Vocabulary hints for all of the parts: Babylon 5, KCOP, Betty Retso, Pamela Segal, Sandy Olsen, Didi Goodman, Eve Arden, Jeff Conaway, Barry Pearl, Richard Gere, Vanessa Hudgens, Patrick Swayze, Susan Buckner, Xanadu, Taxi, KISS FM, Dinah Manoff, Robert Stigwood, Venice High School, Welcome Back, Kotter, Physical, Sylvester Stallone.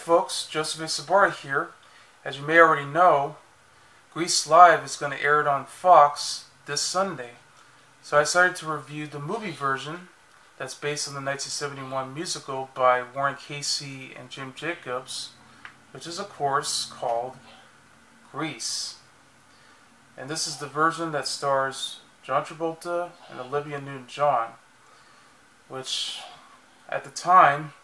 folks, Joseph Sabora here. As you may already know, Grease Live is going to air it on Fox this Sunday. So I decided to review the movie version that's based on the 1971 musical by Warren Casey and Jim Jacobs, which is, of course, called Grease. And this is the version that stars John Travolta and Olivia Newton-John, which, at the time,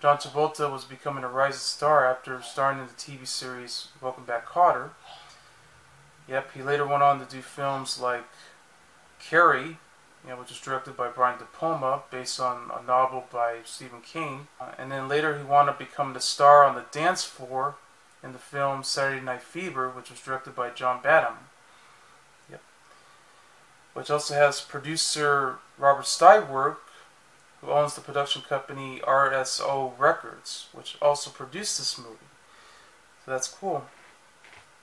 John Travolta was becoming a rising star after starring in the TV series Welcome Back, Kotter. Yep, he later went on to do films like Carrie, which was directed by Brian De Palma, based on a novel by Stephen King. And then later he wound up becoming the star on the dance floor in the film Saturday Night Fever, which was directed by John Badham. Yep. Which also has producer Robert Stigwood, who owns the production company RSO Records, which also produced this movie. So that's cool.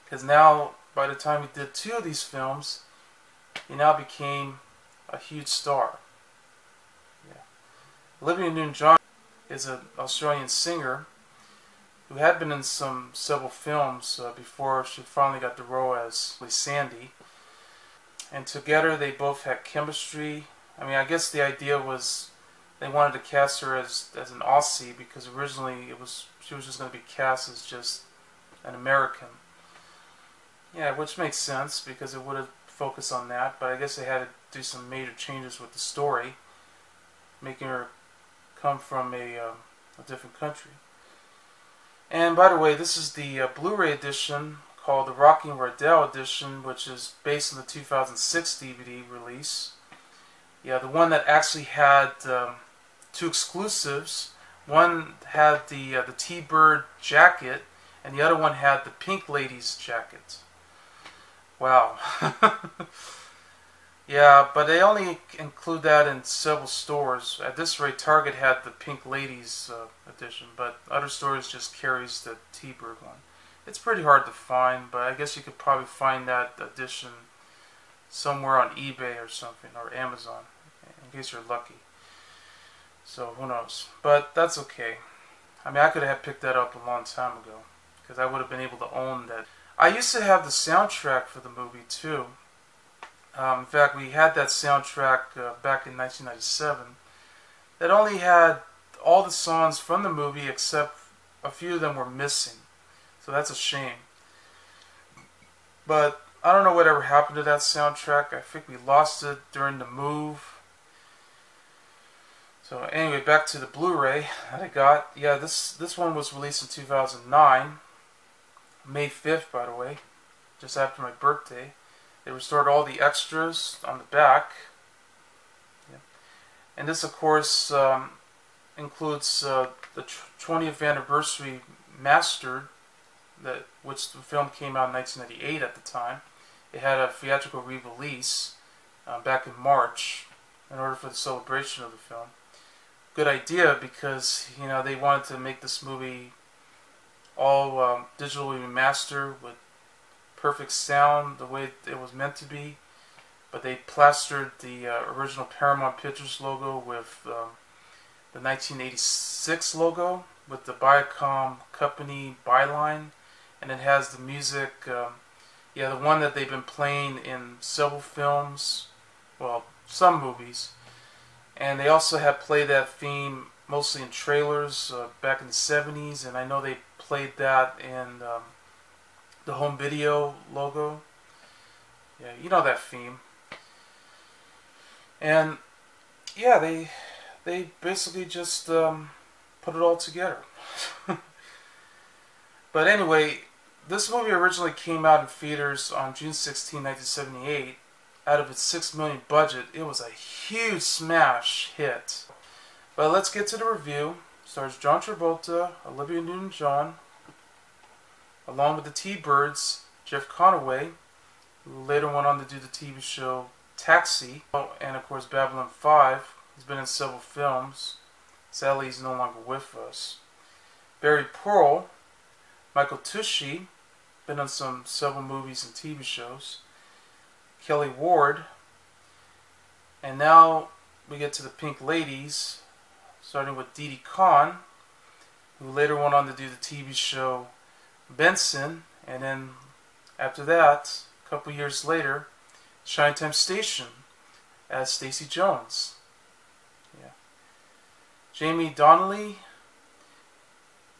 Because now, by the time he did two of these films, he now became a huge star. Yeah. Olivia Newton-John is an Australian singer who had been in several films before she finally got the role as Sandy. And together they both had chemistry. I mean, I guess the idea was they wanted to cast her as an Aussie, because originally she was just going to be cast as just an American. Yeah, which makes sense because it would have focused on that, but I guess they had to do some major changes with the story, making her come from a different country. And by the way, this is the Blu-ray edition called the Rocking Rydell edition, which is based on the 2006 DVD release. Yeah, the one that actually had two exclusives. One had the T-Bird jacket, and the other one had the Pink Lady's jacket. Wow. Yeah, but they only include that in several stores. At this rate, Target had the Pink Lady's edition, but other stores just carries the T-Bird one. It's pretty hard to find, but I guess you could probably find that edition somewhere on eBay or something, or Amazon, in case you're lucky. So who knows? But that's okay. I mean, I could have picked that up a long time ago, because I would have been able to own that. I used to have the soundtrack for the movie too. In fact, we had that soundtrack back in 1997. That only had all the songs from the movie, except a few of them were missing. So that's a shame. But I don't know whatever happened to that soundtrack. I think we lost it during the move. So anyway, back to the Blu-ray that I got. Yeah, this one was released in 2009, May 5th, by the way, just after my birthday. They restored all the extras on the back. Yeah. And this, of course, includes the 20th anniversary mastered, which the film came out in 1998 at the time. It had a theatrical re-release back in March in order for the celebration of the film. Good idea, because they wanted to make this movie all digitally remastered with perfect sound, the way it was meant to be, but they plastered the original Paramount Pictures logo with the 1986 logo with the Viacom company byline, and it has the music, yeah, the one that they've been playing in several films, well, some movies, and they also have played that theme mostly in trailers back in the 70s, and I know they played that in the home video logo. Yeah, you know that theme. And yeah, they basically just put it all together. But anyway, this movie originally came out in theaters on June 16, 1978. Out of its $6 million budget, it was a huge smash hit. But let's get to the review. It stars John Travolta, Olivia Newton-John, along with the T-Birds, Jeff Conaway, who later went on to do the TV show Taxi, and of course Babylon 5. He's been in several films. Sadly, he's no longer with us. Barry Pearl, Michael Tushy, been on several movies and TV shows. Kelly Ward, and now we get to the Pink Ladies, starting with Didi Conn, who later went on to do the TV show Benson, and then after that, a couple years later, Chinatown Station as Stacy Jones. Yeah. Jamie Donnelly,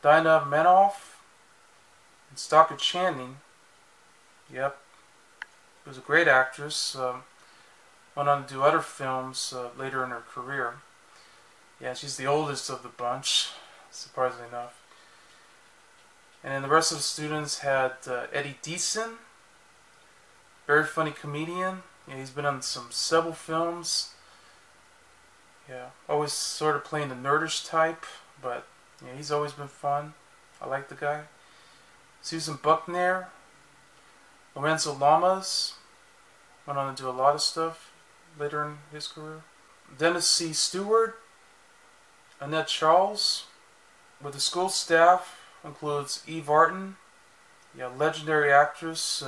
Dinah Manoff, and Stockard Channing. Yep. She was a great actress. Went on to do other films later in her career. Yeah, she's the oldest of the bunch, surprisingly enough. And then the rest of the students had Eddie Deezen, very funny comedian. Yeah, he's been on some several films. Yeah, always sort of playing the nerdish type, but yeah, he's always been fun. I like the guy. Susan Buckner, Lorenzo Lamas, went on to do a lot of stuff later in his career. Dennis C. Stewart, Annette Charles, with the school staff. Includes Eve Arden, yeah, legendary actress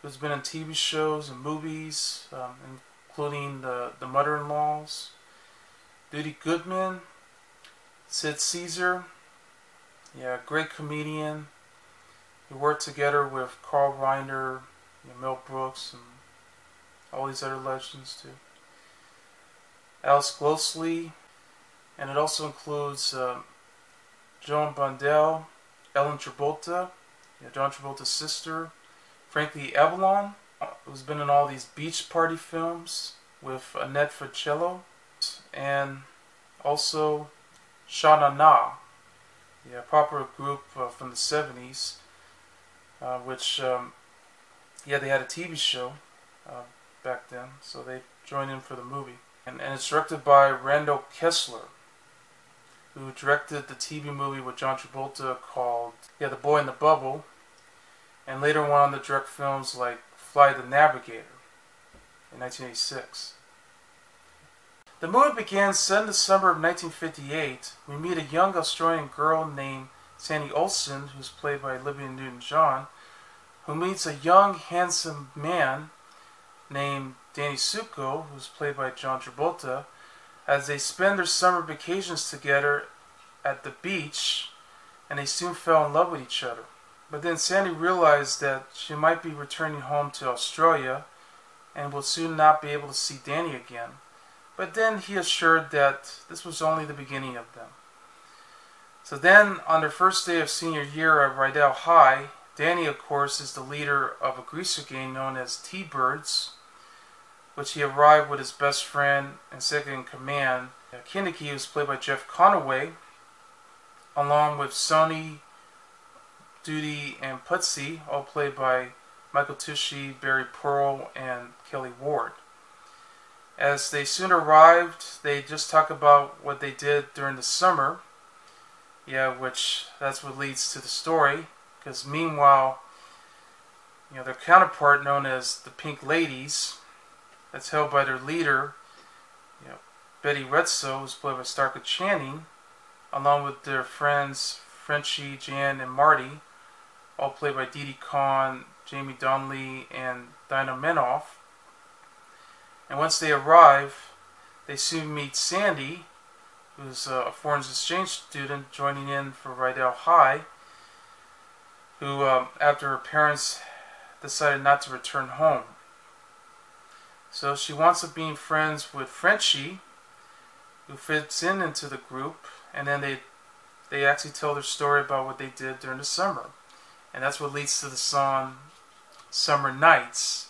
who's been in TV shows and movies, including the Mother-in-Laws, Didi Goodman, Sid Caesar, yeah, great comedian. He worked together with Carl Reiner, yeah, Mel Brooks, and all these other legends too. Alice Ghostley, and it also includes Joan Bondell, Ellen Travolta, yeah, John Travolta's sister, Frankie Avalon, who's been in all these beach party films with Annette Funicello, and also Sha Na Na, yeah, a popular group from the 70s, which, yeah, they had a TV show back then, so they joined in for the movie. And it's directed by Randall Kessler, who directed the TV movie with John Travolta called, yeah, The Boy in the Bubble, and later went on to direct films like Fly the Navigator in 1986. The movie began set in the summer of 1958. We meet a young Australian girl named Sandy Olsen, who's played by Olivia Newton-John, who meets a young, handsome man named Danny Zuko, who's played by John Travolta, as they spend their summer vacations together at the beach, and they soon fell in love with each other. But then Sandy realized that she might be returning home to Australia and will soon not be able to see Danny again. But then he assured that this was only the beginning of them. So then, on their first day of senior year at Rydell High, Danny, of course, is the leader of a greaser gang known as T-Birds, which he arrived with his best friend and second-in-command, Kenickie, who's played by Jeff Conaway, along with Sonny, Dudi, and Putsy, all played by Michael Tushy, Barry Pearl, and Kelly Ward. As they soon arrived, they just talk about what they did during the summer, yeah, which that's what leads to the story, because meanwhile, you know, their counterpart known as the Pink Ladies, that's held by their leader, you know, Betty Retso, who's played by Stockard Channing, along with their friends Frenchie, Jan, and Marty, all played by Didi Conn, Jamie Donnelly, and Dinah Manoff. And once they arrive, they soon meet Sandy, who's a foreign exchange student joining in for Rydell High, who, after her parents decided not to return home. So she wants to be friends with Frenchie, who fits in into the group, and then they actually tell their story about what they did during the summer. And that's what leads to the song Summer Nights,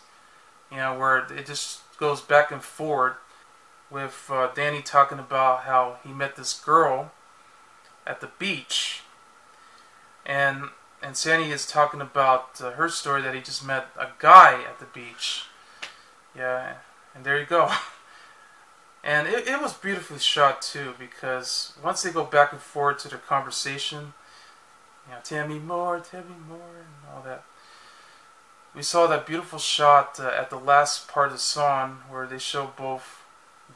you know, where it just goes back and forth with Danny talking about how he met this girl at the beach. And Sandy is talking about her story that he just met a guy at the beach. Yeah, and there you go. And it was beautifully shot too, because once they go back and forth to their conversation, you know, tell me more, and all that. We saw that beautiful shot at the last part of the song where they show both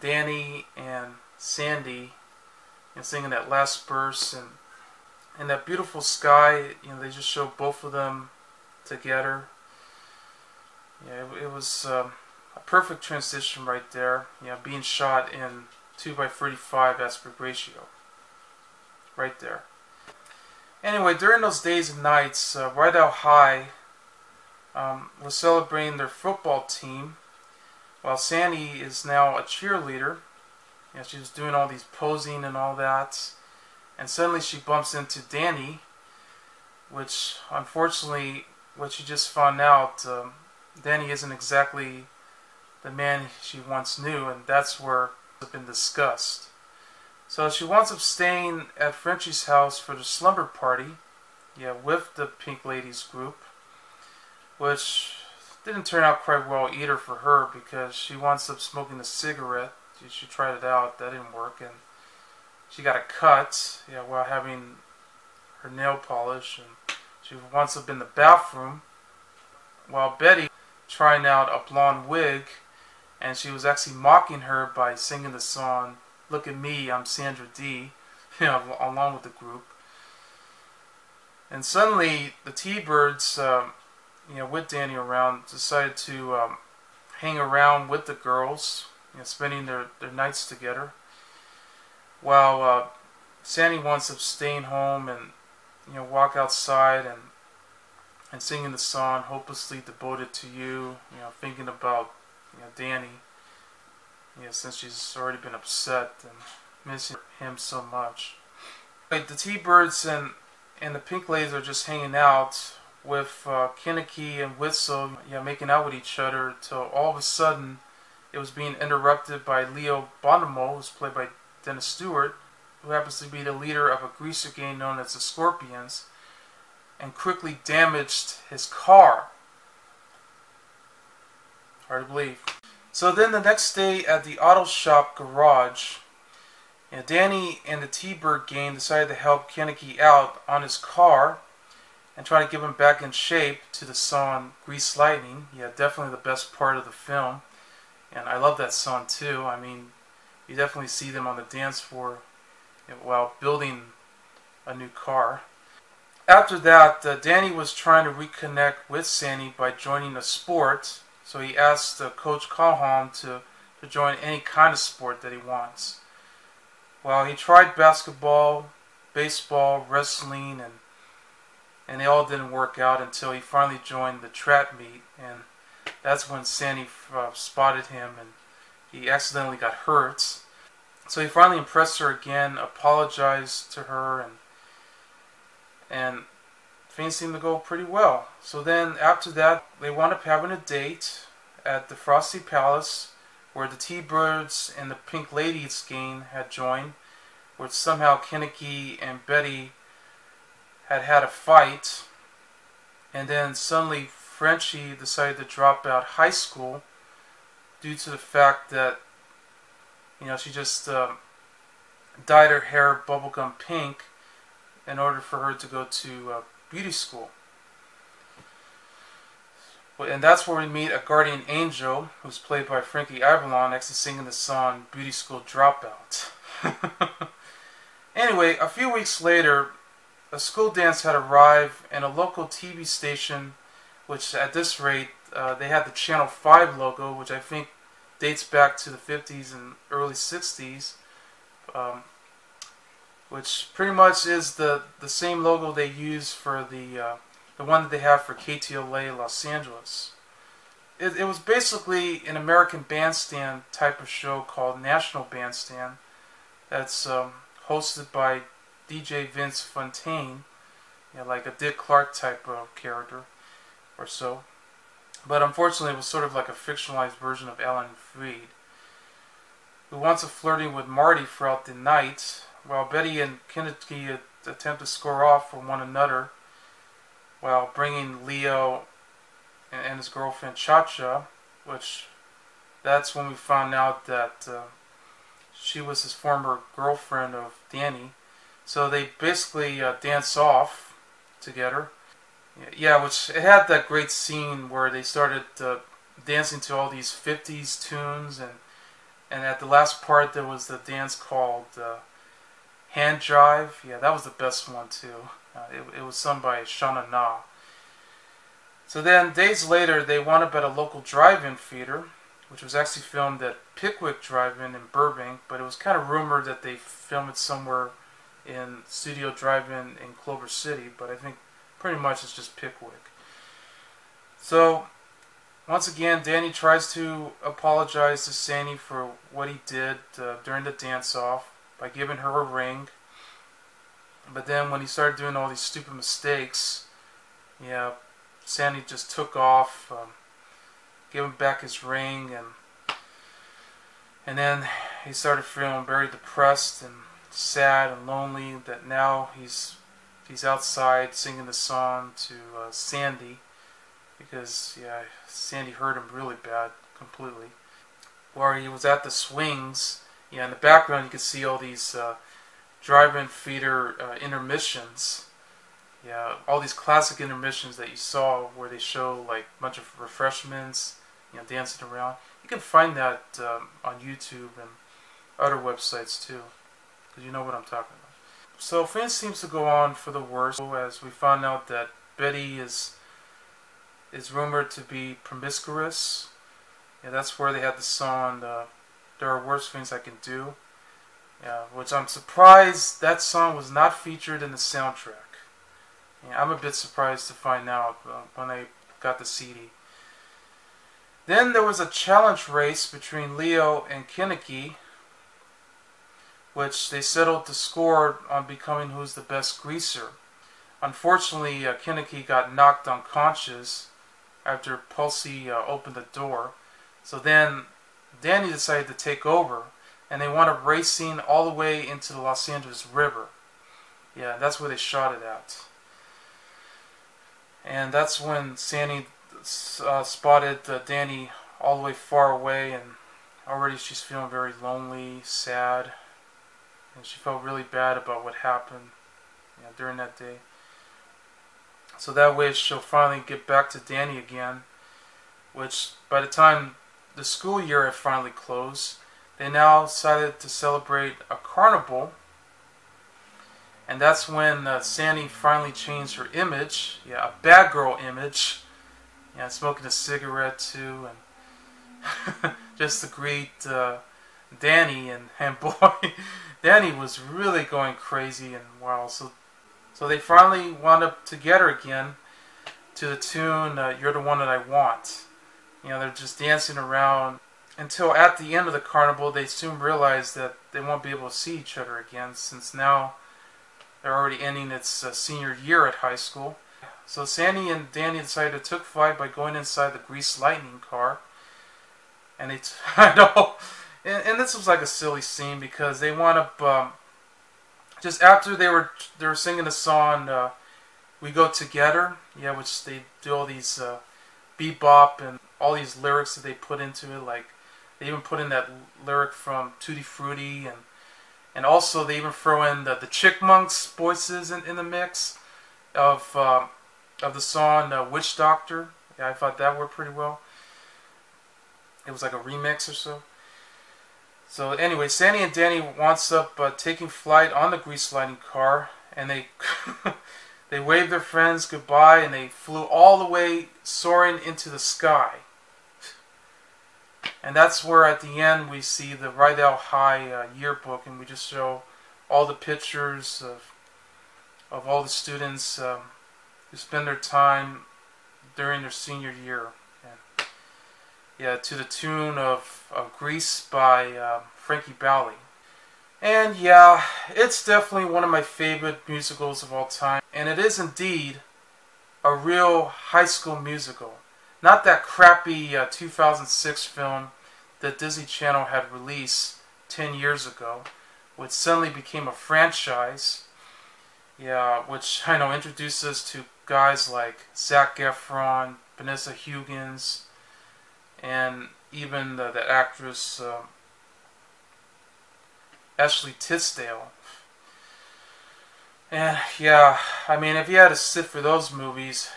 Danny and Sandy, you know, singing that last verse, and that beautiful sky. You know, they just show both of them together. Yeah, it was. A perfect transition right there, you know, being shot in 2x35 aspect ratio. Right there. Anyway, during those days and nights, Rydell High was celebrating their football team, while Sandy is now a cheerleader. You know, she was doing all these posing and all that, and suddenly she bumps into Danny, which, unfortunately, what she just found out, Danny isn't exactly the man she once knew, and that's where it's been discussed. So she winds up staying at Frenchie's house for the slumber party, with the Pink Ladies group, which didn't turn out quite well either for her, because she winds up smoking a cigarette. She tried it out, that didn't work, and she got a cut, while having her nail polish, and she winds up in the bathroom, while Betty trying out a blonde wig, and she was actually mocking her by singing the song, "Look at me, I'm Sandra Dee," along with the group. And suddenly, the T-Birds, with Danny around, decided to hang around with the girls, spending their nights together, while Sandy wants to stay home and, walk outside and singing the song, "Hopelessly Devoted to You," thinking about, Danny, since she's already been upset and missing him so much. Like, the T-Birds and the Pink Ladies are just hanging out with Kenickie and Witzel, making out with each other, till all of a sudden it was being interrupted by Leo Bonomo, who's played by Dennis Stewart, who happens to be the leader of a greaser gang known as the Scorpions, and quickly damaged his car. Hard to believe. So then the next day at the auto shop garage, Danny and the T-Bird gang decided to help Kenickie out on his car and try to give him back in shape to the song "Grease Lightning." Definitely the best part of the film. And I love that song too. I mean, you definitely see them on the dance floor while building a new car. After that, Danny was trying to reconnect with Sandy by joining a sport, so he asked Coach Calhoun to join any kind of sport that he wants. Well, he tried basketball, baseball, wrestling, and they all didn't work out until he finally joined the trap meet, and that's when Sandy spotted him, and he accidentally got hurt. So he finally impressed her again, apologized to her, and things seemed to go pretty well. So then after that, they wound up having a date at the Frosty Palace, where the T-Birds and the Pink Ladies gang had joined, which somehow Kenickie and Betty had a fight, and then suddenly Frenchie decided to drop out high school due to the fact that she just dyed her hair bubblegum pink in order for her to go to beauty school. And that's where we meet a guardian angel who's played by Frankie Avalon, actually singing the song "Beauty School Dropout." Anyway, a few weeks later, a school dance had arrived, and a local TV station, which at this rate, they had the Channel 5 logo, which I think dates back to the 50s and early 60s, which pretty much is the same logo they use for the one that they have for KTLA Los Angeles. It was basically an American Bandstand type of show called National Bandstand that's hosted by DJ Vince Fontaine, like a Dick Clark type of character or so. But unfortunately, it was sort of like a fictionalized version of Alan Freed, who wants a flirting with Marty throughout the night, while Betty and Kenickie attempt to score off for one another, while bringing Leo and his girlfriend Cha-Cha, which that's when we found out that she was his former girlfriend of Danny. So they basically dance off together. Yeah, which it had that great scene where they started dancing to all these 50s tunes, and at the last part there was the dance called Hand Jive. Yeah, that was the best one too. It was sung by Sha Na Na. So then, days later, they wound up at a local drive-in theater, which was actually filmed at Pickwick Drive-In in Burbank, but it was kind of rumored that they filmed it somewhere in Studio Drive-In in Clover City, but I think pretty much it's just Pickwick. So, once again, Danny tries to apologize to Sandy for what he did during the dance-off by giving her a ring. But then when he started doing all these stupid mistakes, you know, Sandy just took off, gave him back his ring, and then he started feeling very depressed and sad and lonely that now he's outside singing the song to Sandy, because yeah, Sandy hurt him really bad, completely. While he was at the swings, yeah, in the background you could see all these drive-in theater intermissions. Yeah, all these classic intermissions that you saw where they show like a bunch of refreshments, you know, dancing around. You can find that on YouTube and other websites too, because you know what I'm talking about. So things seems to go on for the worst, as we found out that Betty is rumored to be promiscuous. Yeah, that's where they had the song "There Are Worse Things I Can Do," yeah, which I'm surprised that song was not featured in the soundtrack. Yeah, I'm a bit surprised to find out when I got the CD. Then there was a challenge race between Leo and Kenickie, which they settled the score on becoming who's the best greaser. Unfortunately, Kenickie got knocked unconscious after Pulsey opened the door. So then Danny decided to take over, and they wound up racing all the way into the Los Angeles River. Yeah, that's where they shot it at. And that's when Sandy spotted Danny all the way far away, and already she's feeling very lonely, sad, and she felt really bad about what happened, you know, during that day. So that way she'll finally get back to Danny again, which by the time the school year had finally closed, they now decided to celebrate a carnival. And that's when Sandy finally changed her image, yeah, a bad girl image, yeah, smoking a cigarette too, and just to greet Danny, and boy, Danny was really going crazy and wild. So they finally wound up together again to the tune "You're the One That I Want." You know, they're just dancing around until at the end of the carnival they soon realize that they won't be able to see each other again, since now they're already ending its senior year at high school. So Sandy and Danny decided to take flight by going inside the Grease Lightning car. And and this was like a silly scene, because they wound up, just after they were singing the song, "We Go Together," yeah, which they do all these bebop and all these lyrics that they put into it. Like, they even put in that lyric from Tutti Frutti, and also they even throw in the Chickmunks voices in the mix of the song "Witch Doctor." Yeah, I thought that worked pretty well. It was like a remix or so. So anyway, Sandy and Danny winds up taking flight on the Grease Lightning car, and they they waved their friends goodbye, and they flew all the way soaring into the sky. And that's where, at the end, we see the Rydell High yearbook, and we just show all the pictures of all the students who spend their time during their senior year. And, yeah, to the tune of "Grease" by Frankie Valli. And yeah, it's definitely one of my favorite musicals of all time, and it is indeed a real High School Musical. Not that crappy 2006 film that Disney Channel had released 10 years ago, which suddenly became a franchise, yeah, which I know introduced us to guys like Zac Efron, Vanessa Hudgens, and even the actress Ashley Tisdale. And yeah, I mean, if you had to sit for those movies,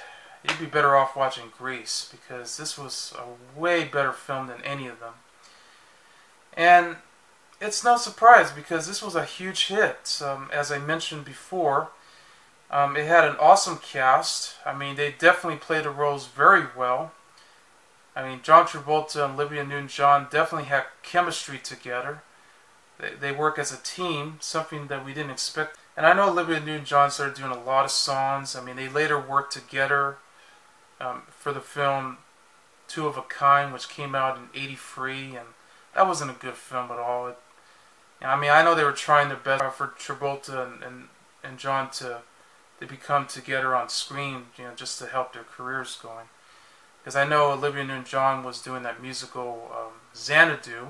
you'd be better off watching Grease, because this was a way better film than any of them. And it's no surprise, because this was a huge hit. As I mentioned before, it had an awesome cast. I mean, they definitely played the roles very well. I mean, John Travolta and Olivia Newton-John definitely had chemistry together. They work as a team, something that we didn't expect. And I know Olivia Newton-John started doing a lot of songs. I mean, they later worked together for the film Two of a Kind, which came out in '83, and that wasn't a good film at all. I mean, I know they were trying their best for Travolta and John to become together on screen, you know, just to help their careers going. Because I know Olivia Newton-John was doing that musical Xanadu,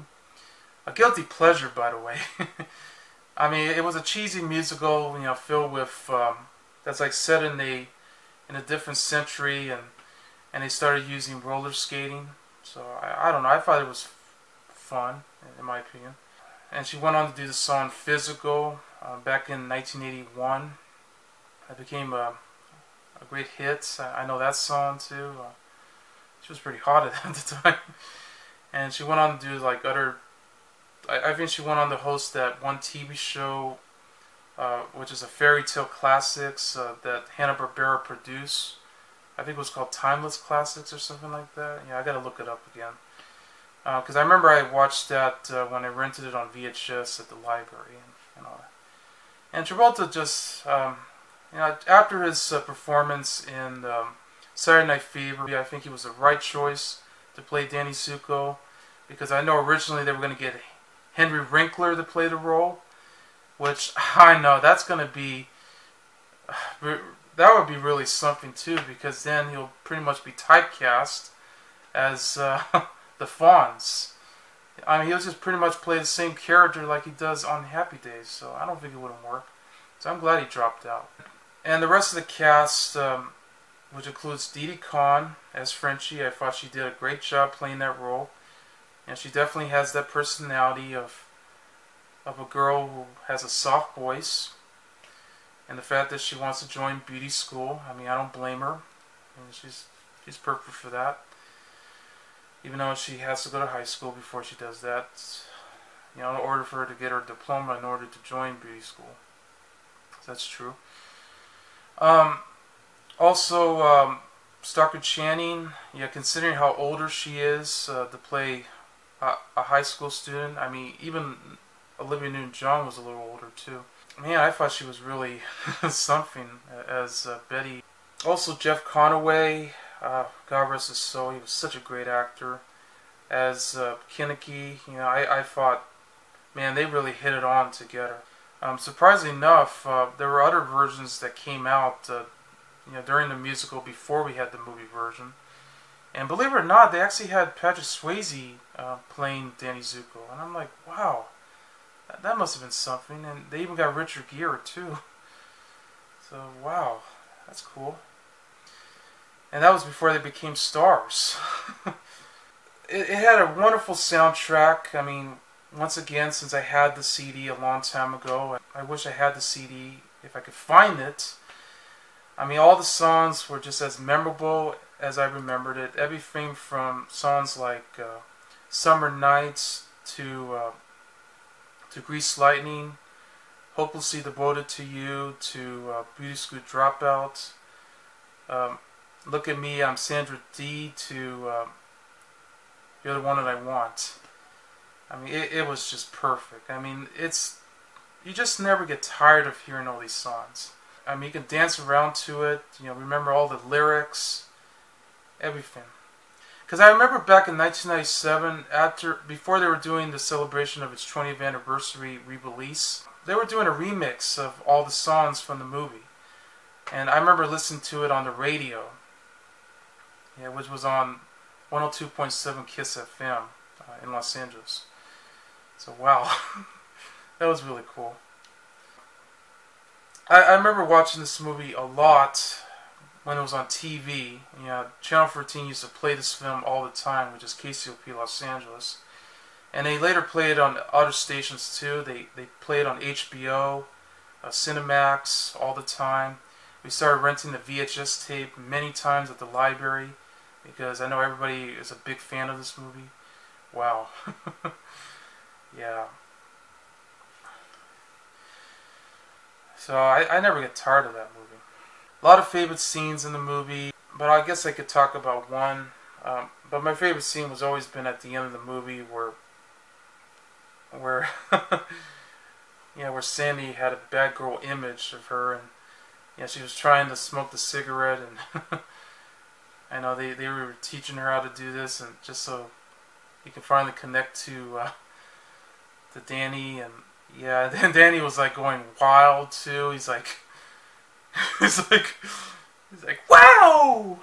a guilty pleasure, by the way. I mean, it was a cheesy musical, you know, filled with that's like set in a different century, and they started using roller skating. So I don't know. I thought it was fun, in my opinion. And she went on to do the song Physical back in 1981. It became a great hit. I know that song too. She was pretty hot at the time. And she went on to do like other. I think she went on to host that one TV show, which is a fairy tale classics that Hanna-Barbera produced. I think it was called Timeless Classics or something like that. Yeah, I gotta look it up again. Because I remember I watched that when I rented it on VHS at the library and all that. And Travolta just, you know, after his performance in Saturday Night Fever, I think he was the right choice to play Danny Zuko, because I know originally they were going to get Henry Winkler to play the role, which I know that's going to be, that would be really something too, because then he'll pretty much be typecast as the Fonz. I mean, he'll just pretty much play the same character like he does on Happy Days, so I don't think it wouldn't work. So I'm glad he dropped out. And the rest of the cast, which includes Didi Conn as Frenchie, I thought she did a great job playing that role. And she definitely has that personality of a girl who has a soft voice. And the fact that she wants to join beauty school, I mean, I don't blame her. I mean, she's perfect for that. Even though she has to go to high school before she does that, you know, in order for her to get her diploma, in order to join beauty school. That's true. Also, Stockard Channing, yeah, considering how older she is to play a high school student, I mean, even Olivia Newton-John was a little older too. Man, I thought she was really something as Betty. Also, Jeff Conaway, God rest his soul, he was such a great actor as Kenickie. You know, I thought, man, they really hit it on together. Surprisingly enough, there were other versions that came out, you know, during the musical before we had the movie version. And believe it or not, they actually had Patrick Swayze playing Danny Zuko, and I'm like, wow, that must have been something. And they even got Richard Gere too. So wow, that's cool. And that was before they became stars. It had a wonderful soundtrack. I mean, once again, since I had the CD a long time ago, I wish I had the CD if I could find it. I mean, all the songs were just as memorable as I remembered it. Everything from songs like Summer Nights to Grease Lightning, Hopelessly Devoted to You, to Beauty School Dropout, Look at Me, I'm Sandra Dee, to You're the One That I Want. I mean, it was just perfect. I mean, you just never get tired of hearing all these songs. I mean, you can dance around to it, you know, remember all the lyrics, everything. Because I remember back in 1997, before they were doing the celebration of its 20th anniversary re-release, they were doing a remix of all the songs from the movie. And I remember listening to it on the radio, yeah, which was on 102.7 KISS FM in Los Angeles. So wow, that was really cool. I remember watching this movie a lot when it was on TV. You know, Channel 14 used to play this film all the time, which is KCOP Los Angeles. And they later played it on other stations too. They played on HBO, Cinemax all the time. We started renting the VHS tape many times at the library because I know everybody is a big fan of this movie. Wow. Yeah. So I never get tired of that movie. A lot of favorite scenes in the movie, but I guess I could talk about one. But my favorite scene was always been at the end of the movie, where where Sandy had a bad girl image of her, and she was trying to smoke the cigarette, and I know they were teaching her how to do this, and just so you can finally connect to Danny, and then Danny was like going wild too. He's like, he's like, wow!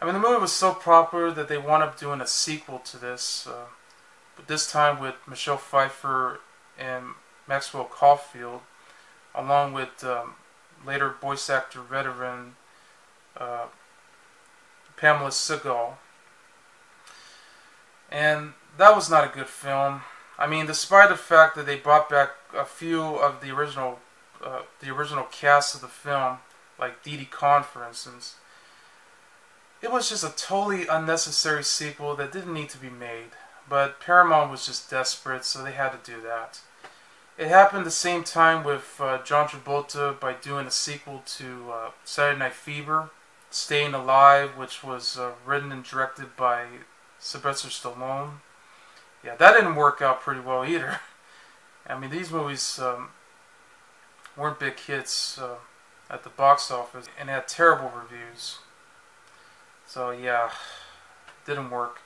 I mean, the movie was so proper that they wound up doing a sequel to this, but this time with Michelle Pfeiffer and Maxwell Caulfield, along with later voice actor veteran Pamela Segal. And that was not a good film. I mean, despite the fact that they brought back a few of the original cast of the film, like Didi Conn, for instance, it was just a totally unnecessary sequel that didn't need to be made. But Paramount was just desperate, so they had to do that. It happened the same time with John Travolta by doing a sequel to Saturday Night Fever, Staying Alive, which was written and directed by Sylvester Stallone. Yeah, that didn't work out pretty well either. I mean, these movies weren't big hits at the box office and had terrible reviews. So yeah, didn't work.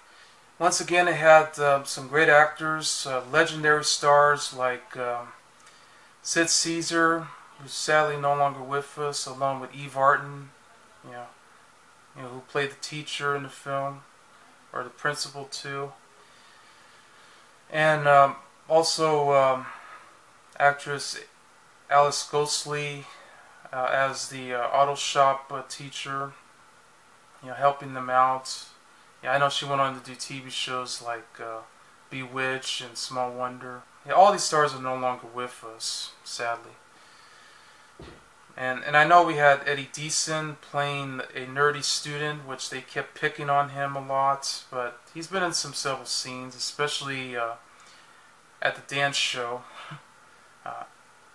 Once again, it had some great actors, legendary stars like Sid Caesar, who's sadly no longer with us, along with Eve Arden, who played the teacher in the film, or the principal too, and also actress Alice Ghostley as the auto shop teacher, helping them out. I know she went on to do TV shows like Bewitched and Small Wonder. Yeah, all these stars are no longer with us, sadly. And I know we had Eddie Deezen playing a nerdy student, which they kept picking on him a lot, but he's been in some several scenes, especially at the dance show,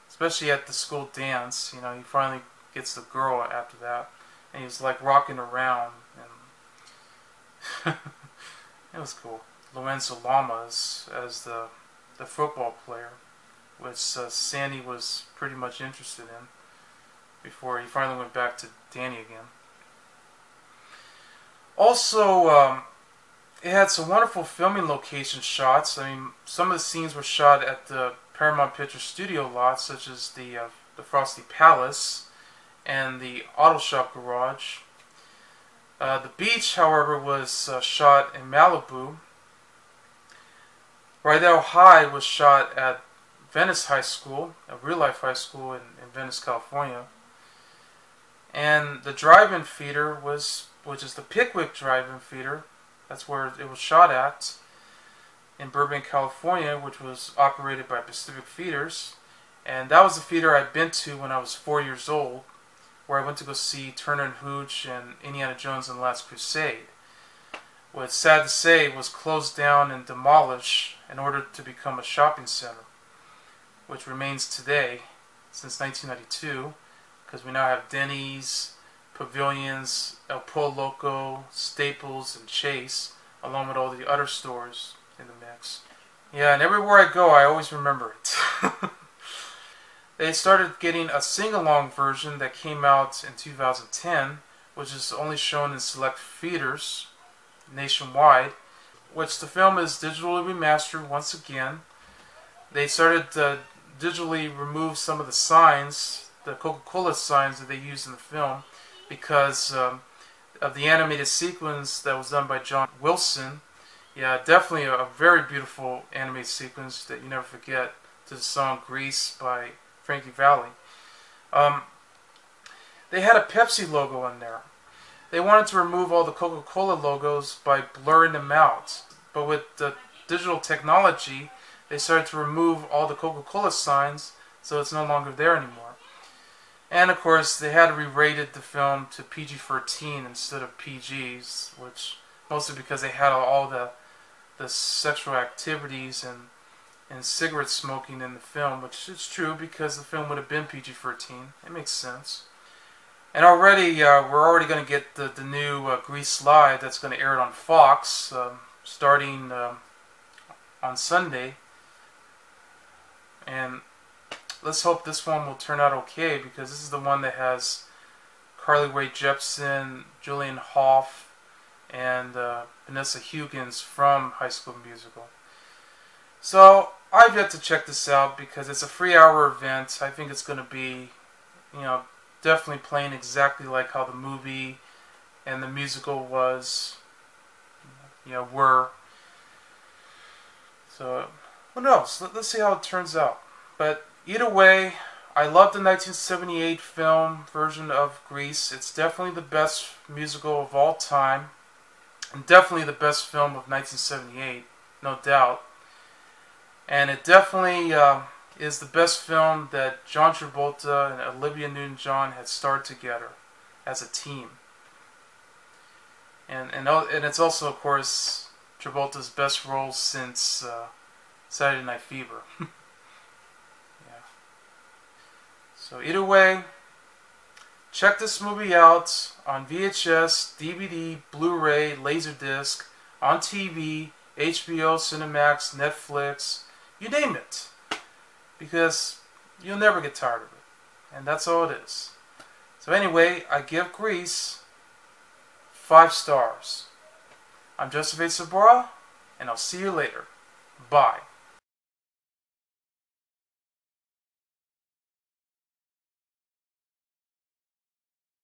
especially at the school dance. He finally gets the girl after that, and he's like rocking around, and it was cool. Lorenzo Lamas as the football player, which Sandy was pretty much interested in before he finally went back to Danny again. Also, it had some wonderful filming location shots. I mean, some of the scenes were shot at the Paramount Picture Studio lot, such as the Frosty Palace and the Auto Shop Garage. The beach, however, was shot in Malibu. Rydell High was shot at Venice High School, a real-life high school in Venice, California. And the drive-in theater was, which is the Pickwick Drive-In theater, that's where it was shot at, in Burbank, California, which was operated by Pacific Theaters. And that was the theater I'd been to when I was 4 years old, where I went to go see Turner and Hooch and Indiana Jones and the Last Crusade, which, sad to say, was closed down and demolished in order to become a shopping center, which remains today since 1992, because we now have Denny's, Pavilions, El Pollo Loco, Staples, and Chase, along with all the other stores in the mix. Yeah, and everywhere I go, I always remember it. They started getting a sing-along version that came out in 2010, which is only shown in select theaters nationwide, which the film is digitally remastered once again. They started to digitally remove some of the signs, the Coca-Cola signs that they used in the film, because of the animated sequence that was done by John Wilson. Yeah, definitely a very beautiful animated sequence that you never forget, to the song Grease by Frankie Valli. They had a Pepsi logo in there. They wanted to remove all the Coca-Cola logos by blurring them out, but with the digital technology, they started to remove all the Coca-Cola signs, so it's no longer there anymore. And of course, they had re-rated the film to PG-13 instead of PGs, which mostly because they had all the sexual activities and cigarette smoking in the film, which is true because the film would have been PG-13. It makes sense. And already, we're already going to get the new Grease Live that's going to air on Fox, starting on Sunday. And let's hope this one will turn out okay, because this is the one that has Carly Rae Jepsen, Julian Hough, and Vanessa Hudgens from High School Musical. So I've yet to check this out because it's a 3-hour event. I think it's going to be, you know, definitely playing exactly like how the movie and the musical was, you know, were. So who knows? Let's see how it turns out. But either way, I love the 1978 film version of Grease. It's definitely the best musical of all time, and definitely the best film of 1978, no doubt. And it definitely is the best film that John Travolta and Olivia Newton-John had starred together as a team. And it's also, of course, Travolta's best role since Saturday Night Fever. Yeah. So either way, check this movie out on VHS, DVD, Blu-ray, Laserdisc, on TV, HBO, Cinemax, Netflix, you name it, because you'll never get tired of it, and that's all it is. So anyway, I give Grease 5 stars. I'm Joseph A. Sabora, and I'll see you later. Bye.